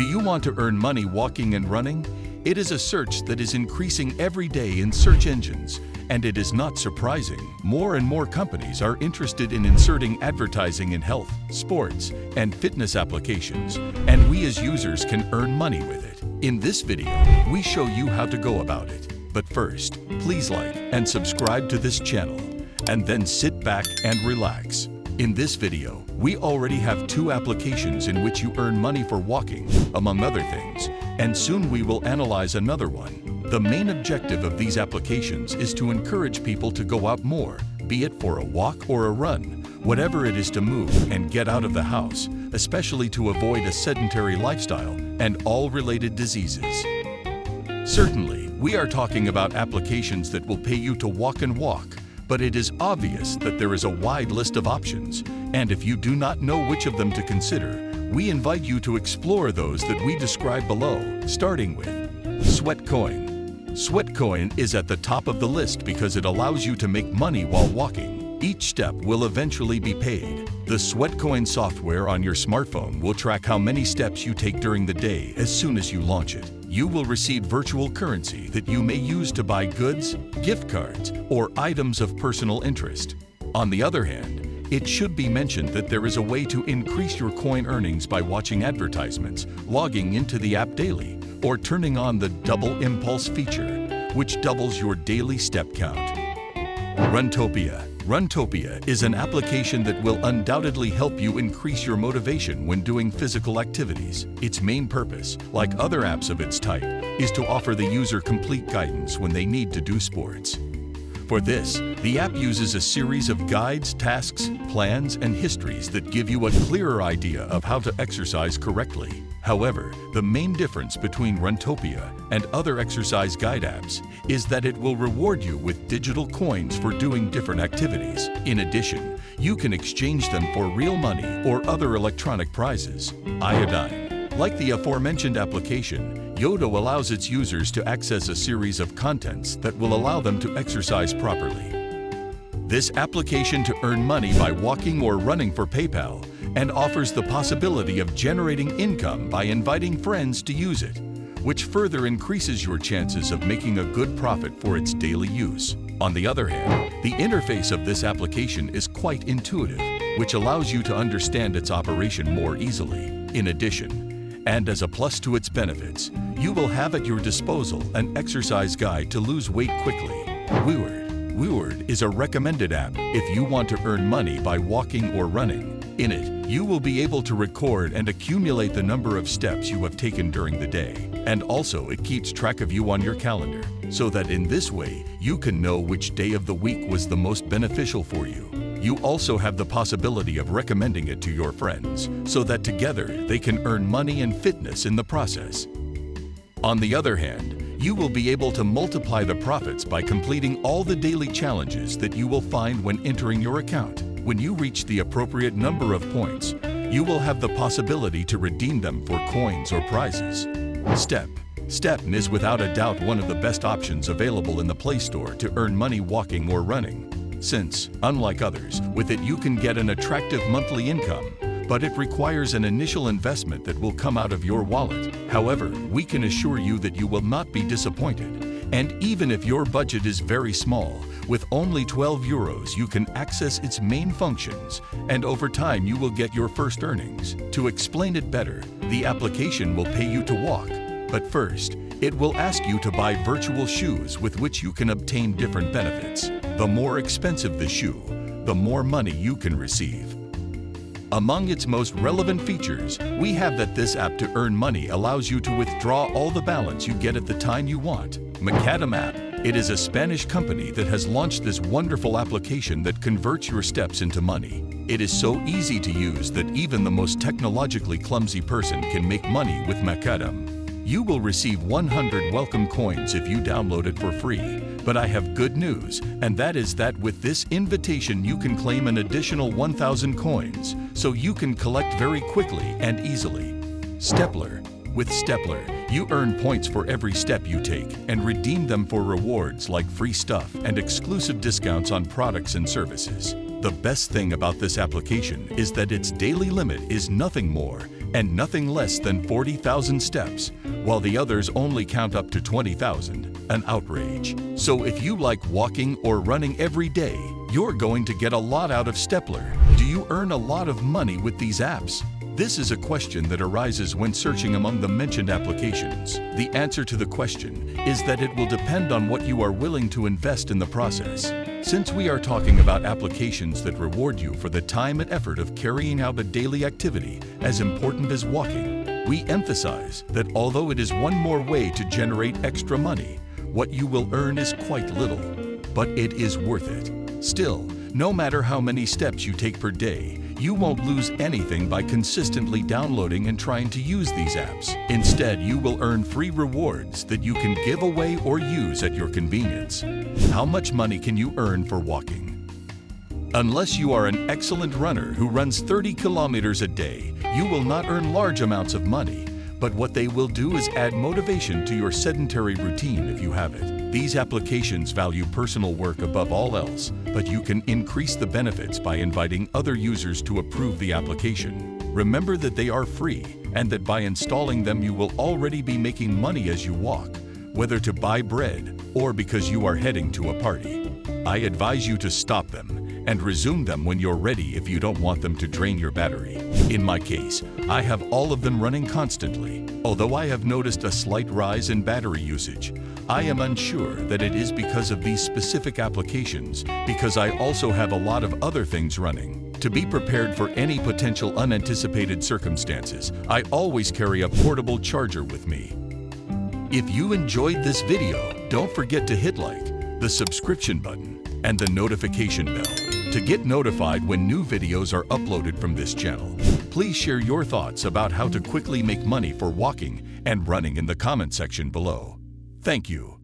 Do you want to earn money walking and running? It is a search that is increasing every day in search engines, and it is not surprising. More and more companies are interested in inserting advertising in health, sports, and fitness applications, and we as users can earn money with it. In this video, we show you how to go about it. But first, please like and subscribe to this channel, and then sit back and relax. In this video, we already have 2 applications in which you earn money for walking, among other things, and soon we will analyze another one. The main objective of these applications is to encourage people to go out more, be it for a walk or a run, whatever it is, to move and get out of the house, especially to avoid a sedentary lifestyle and all related diseases. Certainly, we are talking about applications that will pay you to walk and walk, but it is obvious that there is a wide list of options, and if you do not know which of them to consider, we invite you to explore those that we describe below, starting with Sweatcoin. Sweatcoin is at the top of the list because it allows you to make money while walking. Each step will eventually be paid. The Sweatcoin software on your smartphone will track how many steps you take during the day as soon as you launch it. You will receive virtual currency that you may use to buy goods, gift cards, or items of personal interest. On the other hand, it should be mentioned that there is a way to increase your coin earnings by watching advertisements, logging into the app daily, or turning on the double impulse feature, which doubles your daily step count. Runtopia. Runtopia is an application that will undoubtedly help you increase your motivation when doing physical activities. Its main purpose, like other apps of its type, is to offer the user complete guidance when they need to do sports. For this, the app uses a series of guides, tasks, plans, and histories that give you a clearer idea of how to exercise correctly. However, the main difference between Runtopia and other exercise guide apps is that it will reward you with digital coins for doing different activities. In addition, you can exchange them for real money or other electronic prizes. Iodine. Like the aforementioned application, Yodo allows its users to access a series of contents that will allow them to exercise properly. This application to earn money by walking or running for PayPal and offers the possibility of generating income by inviting friends to use it, which further increases your chances of making a good profit for its daily use. On the other hand, the interface of this application is quite intuitive, which allows you to understand its operation more easily. In addition, and as a plus to its benefits, you will have at your disposal an exercise guide to lose weight quickly. Weward. Weward is a recommended app if you want to earn money by walking or running. In it, you will be able to record and accumulate the number of steps you have taken during the day. And also, it keeps track of you on your calendar, so that in this way, you can know which day of the week was the most beneficial for you. You also have the possibility of recommending it to your friends, so that together they can earn money and fitness in the process. On the other hand, you will be able to multiply the profits by completing all the daily challenges that you will find when entering your account. When you reach the appropriate number of points, you will have the possibility to redeem them for coins or prizes. StepN is without a doubt one of the best options available in the Play Store to earn money walking or running, since, unlike others, with it you can get an attractive monthly income, but it requires an initial investment that will come out of your wallet. However, we can assure you that you will not be disappointed. And even if your budget is very small, with only 12 euros you can access its main functions, and over time you will get your first earnings. To explain it better, the application will pay you to walk, but first, it will ask you to buy virtual shoes with which you can obtain different benefits. The more expensive the shoe, the more money you can receive. Among its most relevant features, we have that this app to earn money allows you to withdraw all the balance you get at the time you want. Macadam App. It is a Spanish company that has launched this wonderful application that converts your steps into money. It is so easy to use that even the most technologically clumsy person can make money with Macadam. You will receive 100 welcome coins if you download it for free. But I have good news, and that is that with this invitation you can claim an additional 1,000 coins, so you can collect very quickly and easily. Stepler. With Stepler, you earn points for every step you take and redeem them for rewards like free stuff and exclusive discounts on products and services. The best thing about this application is that its daily limit is nothing more and nothing less than 40,000 steps, while the others only count up to 20,000, an outrage. So if you like walking or running every day, you're going to get a lot out of Stepler. Do you earn a lot of money with these apps? This is a question that arises when searching among the mentioned applications. The answer to the question is that it will depend on what you are willing to invest in the process. Since we are talking about applications that reward you for the time and effort of carrying out a daily activity as important as walking, we emphasize that although it is one more way to generate extra money, what you will earn is quite little, but it is worth it. Still, no matter how many steps you take per day, you won't lose anything by consistently downloading and trying to use these apps. Instead, you will earn free rewards that you can give away or use at your convenience. How much money can you earn for walking? Unless you are an excellent runner who runs 30 kilometers a day, you will not earn large amounts of money, but what they will do is add motivation to your sedentary routine if you have it. These applications value personal work above all else, but you can increase the benefits by inviting other users to approve the application. Remember that they are free, and that by installing them you will already be making money as you walk, whether to buy bread or because you are heading to a party. I advise you to stop them and resume them when you're ready if you don't want them to drain your battery. In my case, I have all of them running constantly. Although I have noticed a slight rise in battery usage, I am unsure that it is because of these specific applications, because I also have a lot of other things running. To be prepared for any potential unanticipated circumstances, I always carry a portable charger with me. If you enjoyed this video, don't forget to hit like, the subscription button, and the notification bell to get notified when new videos are uploaded from this channel. Please share your thoughts about how to quickly make money for walking and running in the comment section below. Thank you.